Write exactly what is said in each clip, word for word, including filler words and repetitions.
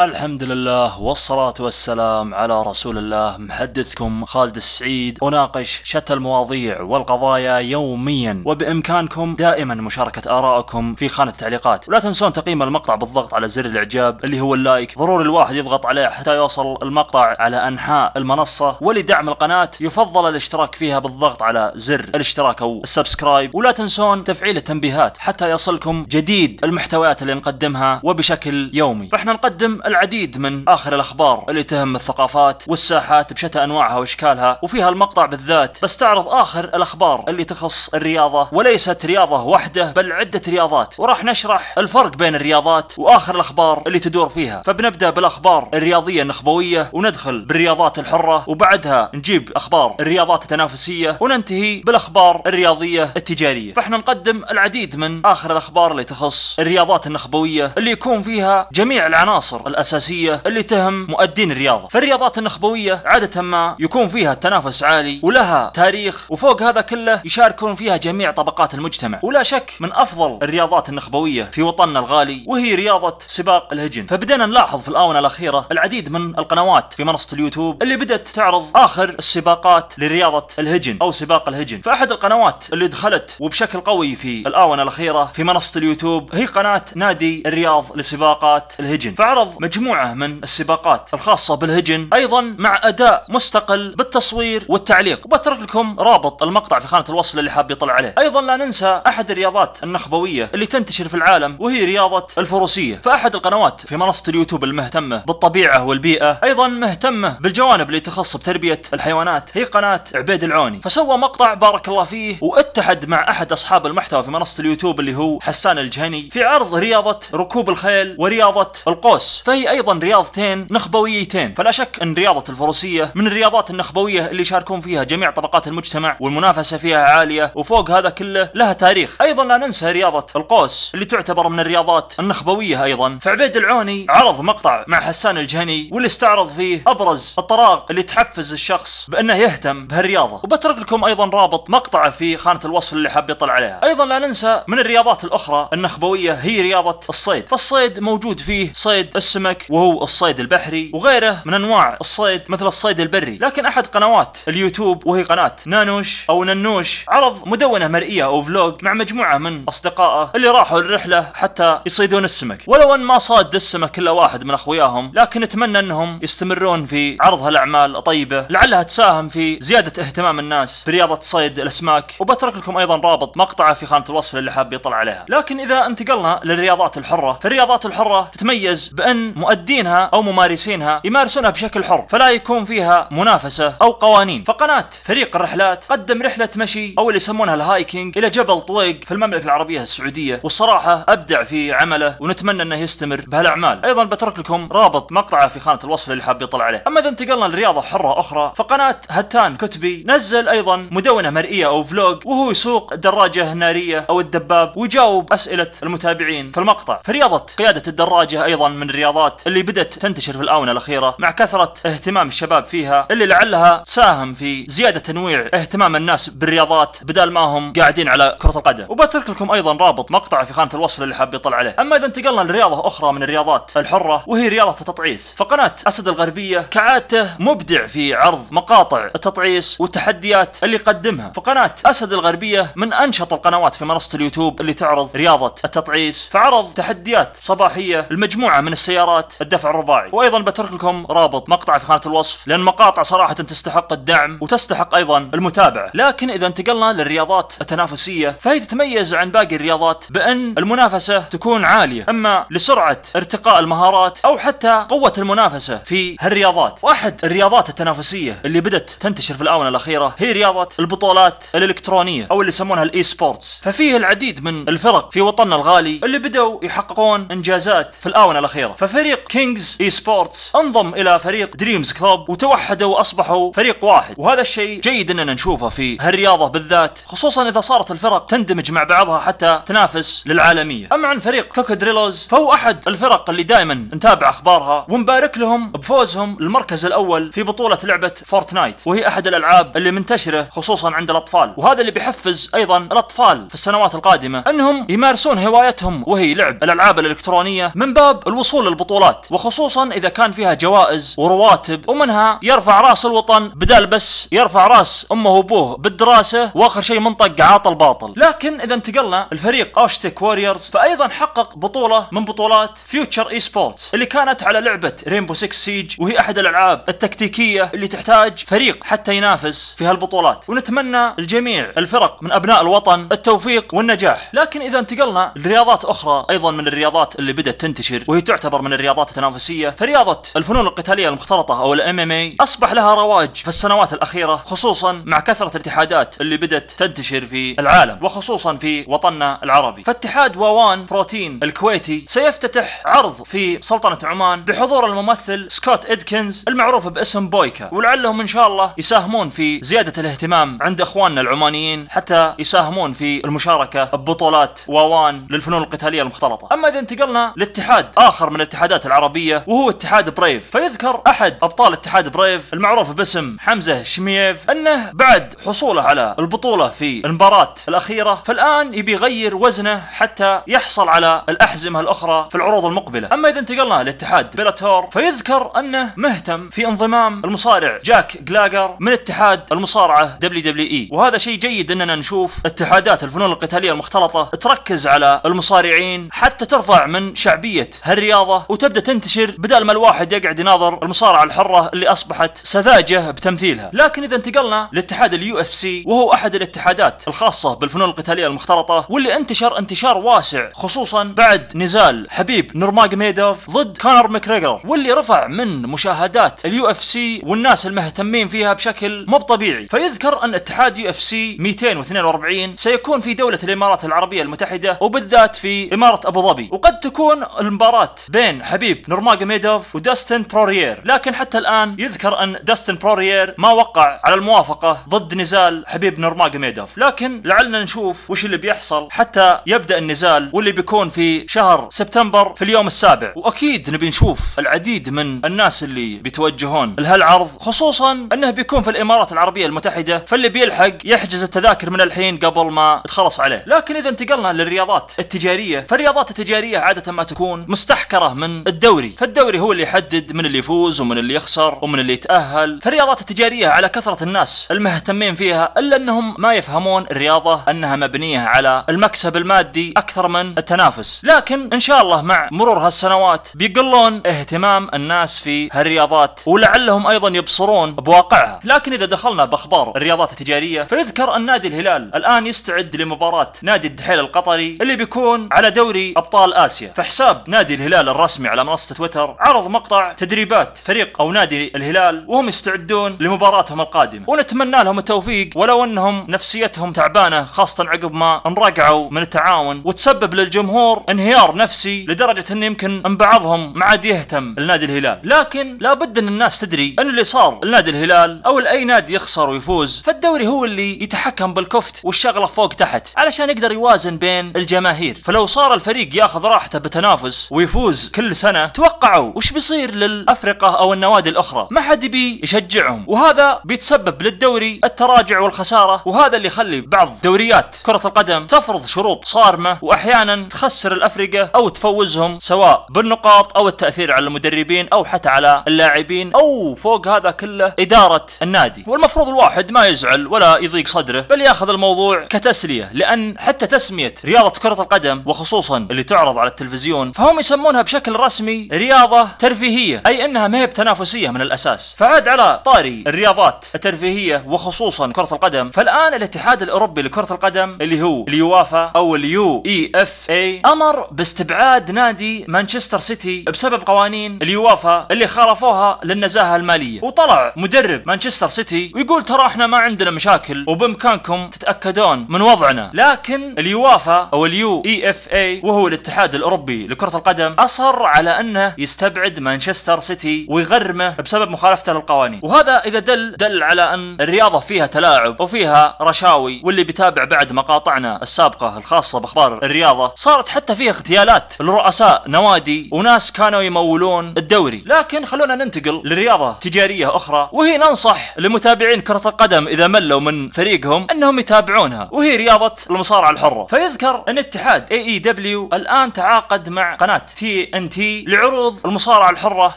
الحمد لله والصلاة والسلام على رسول الله. محدثكم خالد السعيد، أناقش شتى المواضيع والقضايا يوميا، وبإمكانكم دائما مشاركة آرائكم في خانة التعليقات، ولا تنسون تقييم المقطع بالضغط على زر الإعجاب اللي هو اللايك. ضروري الواحد يضغط عليه حتى يوصل المقطع على أنحاء المنصة. ولدعم القناة يفضل الاشتراك فيها بالضغط على زر الاشتراك أو السبسكرايب، ولا تنسون تفعيل التنبيهات حتى يصلكم جديد المحتويات اللي نقدمها وبشكل يومي. فإحنا نقدم العديد من آخر الأخبار اللي تهم الثقافات والساحات بشتى أنواعها وأشكالها، وفيها المقطع بالذات بستعرض آخر الأخبار اللي تخص الرياضة، وليست رياضة واحدة بل عدة رياضات، وراح نشرح الفرق بين الرياضات وآخر الأخبار اللي تدور فيها. فبنبدأ بالأخبار الرياضية النخبوية، ونندخل بالرياضات الحرة، وبعدها نجيب أخبار الرياضات التنافسية، وننتهي بالأخبار الرياضية التجارية. فإحنا نقدم العديد من آخر الأخبار اللي تخص الرياضات النخبوية، اللي يكون فيها جميع العناصر الأساسية اللي تهم مؤدين الرياضة. فالرياضات النخبوية عادة ما يكون فيها التنافس عالي ولها تاريخ، وفوق هذا كله يشاركون فيها جميع طبقات المجتمع، ولا شك من أفضل الرياضات النخبوية في وطننا الغالي، وهي رياضة سباق الهجن. فبدأنا نلاحظ في الآونة الأخيرة العديد من القنوات في منصة اليوتيوب اللي بدأت تعرض آخر السباقات لرياضة الهجن أو سباق الهجن. فأحد القنوات اللي دخلت وبشكل قوي في الآونة الأخيرة في منصة اليوتيوب هي قناة نادي الرياض لسباقات الهجن، فعرض مجموعة من السباقات الخاصة بالهجن، أيضا مع أداء مستقل بالتصوير والتعليق، وبترك لكم رابط المقطع في خانة الوصف اللي حاب يطلع عليه. أيضا لا ننسى أحد الرياضات النخبوية اللي تنتشر في العالم، وهي رياضة الفروسية. فأحد القنوات في منصة اليوتيوب المهتمة بالطبيعة والبيئة، أيضا مهتمة بالجوانب اللي تخص بتربية الحيوانات، هي قناة عبيد العوني. فسوى مقطع بارك الله فيه، واتحد مع أحد أصحاب المحتوى في منصة اليوتيوب اللي هو حسان الجهني في عرض رياضة ركوب الخيل ورياضة القوس، فهي أيضا رياضتين نخبويتين. فلا شك أن رياضة الفروسية من الرياضات النخبوية اللي يشاركون فيها جميع طبقات المجتمع، والمنافسة فيها عالية، وفوق هذا كله لها تاريخ. أيضا لا ننسى رياضة القوس اللي تعتبر من الرياضات النخبوية أيضا. فعبيد العوني عرض مقطع مع حسان الجهني، واللي استعرض فيه أبرز الطرق اللي تحفز الشخص بأنه يهتم بهالرياضة، وبترك لكم أيضا رابط مقطعه في خانة الوصف اللي حاب يطلع عليها. أيضا لا ننسى من الرياضات الأخرى النخبوية هي رياضة الصيد. فالصيد موجود فيه صيد السمك، وهو الصيد البحري، وغيره من انواع الصيد مثل الصيد البري. لكن احد قنوات اليوتيوب وهي قناة نانوش او نانوش عرض مدونة مرئية او فلوج مع مجموعة من اصدقائه اللي راحوا الرحلة حتى يصيدون السمك، ولو ان ما صاد السمك الا واحد من اخوياهم، لكن اتمنى انهم يستمرون في عرض هالاعمال الطيبة، لعلها تساهم في زيادة اهتمام الناس برياضة صيد الاسماك، وبترك لكم ايضا رابط مقطعه في خانة الوصف اللي حاب يطلع عليها. لكن اذا انتقلنا للرياضات الحرة، فالرياضات الحرة تتميز بأن مؤدينها أو ممارسينها يمارسونها بشكل حر، فلا يكون فيها منافسة أو قوانين. فقناة فريق الرحلات قدم رحلة مشي أو اللي يسمونها الهايكينج إلى جبل طويق في المملكة العربية السعودية، والصراحة أبدع في عمله، ونتمنى أنه يستمر بهالأعمال. أيضا بترك لكم رابط مقطعه في خانة الوصف اللي حاب يطلع عليه. أما إذا انتقلنا لرياضة حرة أخرى، فقناة هتان كتبي نزل أيضا مدونة مرئية أو فلوج، وهو يسوق الدراجة النارية أو الدباب، ويجاوب أسئلة المتابعين في المقطع. فرياضة قيادة الدراجة أيضا من الرياضات اللي بدأت تنتشر في الآونة الأخيرة مع كثرة اهتمام الشباب فيها، اللي لعلها تساهم في زيادة تنويع اهتمام الناس بالرياضات بدل ما هم قاعدين على كرة القدم، وبترك لكم أيضا رابط مقطع في خانة الوصف اللي حاب يطلع عليه. أما إذا انتقلنا لرياضة أخرى من الرياضات الحرة، وهي رياضة التطعيس. فقناة أسد الغربية كعادته مبدع في عرض مقاطع التطعيس والتحديات اللي قدمها. فقناة أسد الغربية من أنشط القنوات في منصة اليوتيوب اللي تعرض رياضة التطعيس، فعرض تحديات صباحية المجموعة من السيارات الدفع الرباعي، وايضا بترك لكم رابط مقطع في خانة الوصف، لان مقاطع صراحة تستحق الدعم وتستحق ايضا المتابعة. لكن اذا انتقلنا للرياضات التنافسية، فهي تتميز عن باقي الرياضات بان المنافسة تكون عالية، اما لسرعة ارتقاء المهارات او حتى قوة المنافسة في هالرياضات. واحد الرياضات التنافسية اللي بدت تنتشر في الاونة الاخيرة هي رياضة البطولات الالكترونية او اللي يسمونها الاي سبورتس. ففيه العديد من الفرق في وطننا الغالي اللي بدأوا يحققون انجازات في الاونة الاخيرة. ففريق كينجز اي سبورتس انضم الى فريق دريمز كلوب، وتوحدوا واصبحوا فريق واحد، وهذا الشيء جيد اننا نشوفه في هالرياضه بالذات، خصوصا اذا صارت الفرق تندمج مع بعضها حتى تنافس للعالميه. اما عن فريق كوكودريلوز، فهو احد الفرق اللي دائما نتابع اخبارها، ونبارك لهم بفوزهم للمركز الاول في بطوله لعبه فورتنايت، وهي احد الالعاب اللي منتشره خصوصا عند الاطفال، وهذا اللي بيحفز ايضا الاطفال في السنوات القادمه انهم يمارسون هوايتهم، وهي لعب الالعاب الالكترونيه، من باب الوصول البطولات، وخصوصا اذا كان فيها جوائز ورواتب، ومنها يرفع راس الوطن بدال بس يرفع راس امه وابوه بالدراسه، واخر شيء منطق عاطل باطل. لكن اذا انتقلنا الفريق اوشتيك وريرز فايضا حقق بطوله من بطولات فيوتشر اي سبورتس اللي كانت على لعبه رينبو ستة سيج، وهي احد الالعاب التكتيكيه اللي تحتاج فريق حتى ينافس في هالبطولات، ونتمنى الجميع الفرق من ابناء الوطن التوفيق والنجاح. لكن اذا انتقلنا لرياضات اخرى ايضا من الرياضات اللي بدات تنتشر وهي تعتبر من الرياضات التنافسيه، فرياضه الفنون القتاليه المختلطه او الام ام اي اصبح لها رواج في السنوات الاخيره، خصوصا مع كثره الاتحادات اللي بدات تنتشر في العالم وخصوصا في وطننا العربي. فاتحاد واوان بروتين الكويتي سيفتتح عرض في سلطنه عمان بحضور الممثل سكوت ادكينز المعروف باسم بويكا، ولعلهم ان شاء الله يساهمون في زياده الاهتمام عند اخواننا العمانيين حتى يساهمون في المشاركه ببطولات واوان للفنون القتاليه المختلطه. اما اذا انتقلنا لاتحاد اخر من الاتحادات العربيه وهو اتحاد بريف، فيذكر احد ابطال اتحاد بريف المعروف باسم حمزة شمييف انه بعد حصوله على البطوله في المباراه الاخيره فالان يبي يغير وزنه حتى يحصل على الاحزمه الاخرى في العروض المقبله. اما اذا انتقلنا لاتحاد بيلاتور فيذكر انه مهتم في انضمام المصارع جاك غالاغر من اتحاد المصارعه دبليو دبليو اي، وهذا شيء جيد اننا نشوف اتحادات الفنون القتاليه المختلطه تركز على المصارعين حتى ترفع من شعبيه هالرياضه وتبدا تنتشر بدل ما الواحد يقعد يناظر المصارعه الحره اللي اصبحت سذاجه بتمثيلها. لكن اذا انتقلنا لاتحاد اليو اف سي وهو احد الاتحادات الخاصه بالفنون القتاليه المختلطه واللي انتشر انتشار واسع خصوصا بعد نزال حبيب نورماغوميدوف ضد كانر مكريغر، واللي رفع من مشاهدات اليو اف سي والناس المهتمين فيها بشكل مو طبيعي. فيذكر ان اتحاد يو اف سي مئتين واثنين وأربعين سيكون في دوله الامارات العربيه المتحده وبالذات في اماره ابو ظبي، وقد تكون المباراه بين حبيب نورماغوميدوف وداستن بويرير. لكن حتى الان يذكر ان داستن بويرير ما وقع على الموافقه ضد نزال حبيب نورماغوميدوف، لكن لعلنا نشوف وش اللي بيحصل حتى يبدا النزال واللي بيكون في شهر سبتمبر في اليوم السابع. واكيد نبي نشوف العديد من الناس اللي بيتوجهون لهالعرض، خصوصا انه بيكون في الامارات العربيه المتحده، فاللي بيلحق يحجز التذاكر من الحين قبل ما تخلص عليه. لكن اذا انتقلنا للرياضات التجاريه، فالرياضات التجاريه عاده ما تكون مستحكره من الدوري، فالدوري هو اللي يحدد من اللي يفوز ومن اللي يخسر ومن اللي يتاهل. فالرياضات التجاريه على كثره الناس المهتمين فيها الا انهم ما يفهمون الرياضه انها مبنيه على المكسب المادي اكثر من التنافس. لكن ان شاء الله مع مرور هالسنوات بيقلون اهتمام الناس في هالرياضات ولعلهم ايضا يبصرون بواقعها. لكن اذا دخلنا باخبار الرياضات التجاريه فيذكر ان نادي الهلال الان يستعد لمباراه نادي الدحيل القطري اللي بيكون على دوري ابطال اسيا. فحساب نادي الهلال الرسمي على منصه تويتر عرض مقطع تدريبات فريق او نادي الهلال وهم يستعدون لمباراتهم القادمه، ونتمنى لهم التوفيق ولو انهم نفسيتهم تعبانه خاصه عقب ما انرقعوا من التعاون وتسبب للجمهور انهيار نفسي لدرجه ان يمكن ان بعضهم ما عاد يهتم لنادي الهلال. لكن لابد ان الناس تدري ان اللي صار لنادي الهلال او لاي نادي يخسر ويفوز فالدوري هو اللي يتحكم بالكفت والشغله فوق تحت علشان يقدر يوازن بين الجماهير. فلو صار الفريق ياخذ راحته بتنافس ويفوز كل سنه توقعوا وش بيصير للافرقه او النوادي الاخرى، ما حد بي يشجعهم، وهذا بيتسبب للدوري التراجع والخساره، وهذا اللي يخلي بعض دوريات كره القدم تفرض شروط صارمه واحيانا تخسر الافرقه او تفوزهم سواء بالنقاط او التاثير على المدربين او حتى على اللاعبين او فوق هذا كله إدارة النادي. والمفروض الواحد ما يزعل ولا يضيق صدره بل ياخذ الموضوع كتسلية، لأن حتى تسمية رياضة كرة القدم وخصوصا اللي تعرض على التلفزيون فهم يسمونها بشكل رسمي رياضة ترفيهية، أي أنها ما هي بتنافسية من الأساس. فعاد على طاري الرياضات الترفيهية وخصوصا كرة القدم فالآن الاتحاد الأوروبي لكرة القدم اللي هو اليويفا أو اليو إي اف إي أمر باستبعاد نادي مانشستر سيتي بسبب قوانين اليويفا اللي خالفوها للنزاهة المالية. وطلع مدرب مانشستر سيتي ويقول ترى احنا ما عندنا مشاكل وبامكانكم تتاكدون من وضعنا، لكن اليويفا او اليو اي اف اي وهو الاتحاد الاوروبي لكره القدم اصر على انه يستبعد مانشستر سيتي ويغرمه بسبب مخالفته للقوانين. وهذا اذا دل دل على ان الرياضه فيها تلاعب وفيها رشاوي، واللي بيتابع بعد مقاطعنا السابقه الخاصه باخبار الرياضه صارت حتى فيها اغتيالات لرؤساء نوادي وناس كانوا يمولون الدوري. لكن خلونا ننتقل للرياضه تجاريه أخرى، وهي ننصح لمتابعين كرة القدم إذا ملوا من فريقهم أنهم يتابعونها، وهي رياضة المصارعة الحرة. فيذكر أن اتحاد ايه اي دبليو الآن تعاقد مع قناة تي ان تي لعروض المصارعة الحرة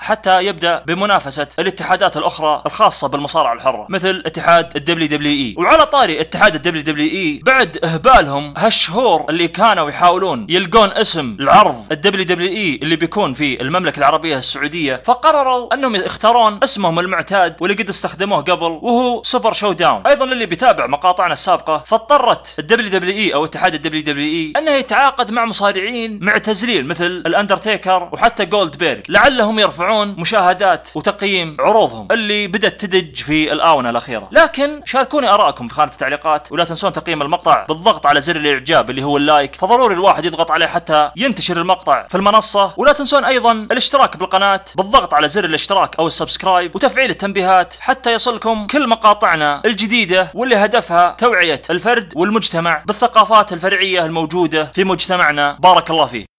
حتى يبدأ بمنافسة الاتحادات الأخرى الخاصة بالمصارعة الحرة مثل اتحاد الدبليو دبليو اي. وعلى طاري اتحاد الدبليو دبليو اي، بعد إهبالهم هالشهور اللي كانوا يحاولون يلقون اسم العرض الدبليو دبليو اي اللي بيكون في المملكة العربية السعودية، فقرروا أنهم يختارون اسمهم المعتاد واللي قد استخدموه قبل وهو سوبر شوداون. أيضا اللي بيتابع مقاطعنا السابقة، فاضطرت الدبليو دبليو اي أو اتحاد الدبليو دبليو اي أنه يتعاقد مع مصارعين معتزلين مثل الأندرتيكر وحتى جولد بيرغ لعلهم يرفعون مشاهدات وتقييم عروضهم اللي بدأت تدج في الآونة الأخيرة. لكن شاركوني آراءكم في خانة التعليقات، ولا تنسون تقييم المقطع بالضغط على زر الإعجاب اللي هو اللايك، فضروري الواحد يضغط عليه حتى ينتشر المقطع في المنصة. ولا تنسون أيضا الاشتراك بالقناة بالضغط على زر الاشتراك أو السبسكرايب وتفعيل التنبيهات حتى يصلكم كل مقاطعنا الجديدة واللي هدفها توعية الفرد والمجتمع بالثقافات الفرعية الموجودة في مجتمعنا. بارك الله فيك.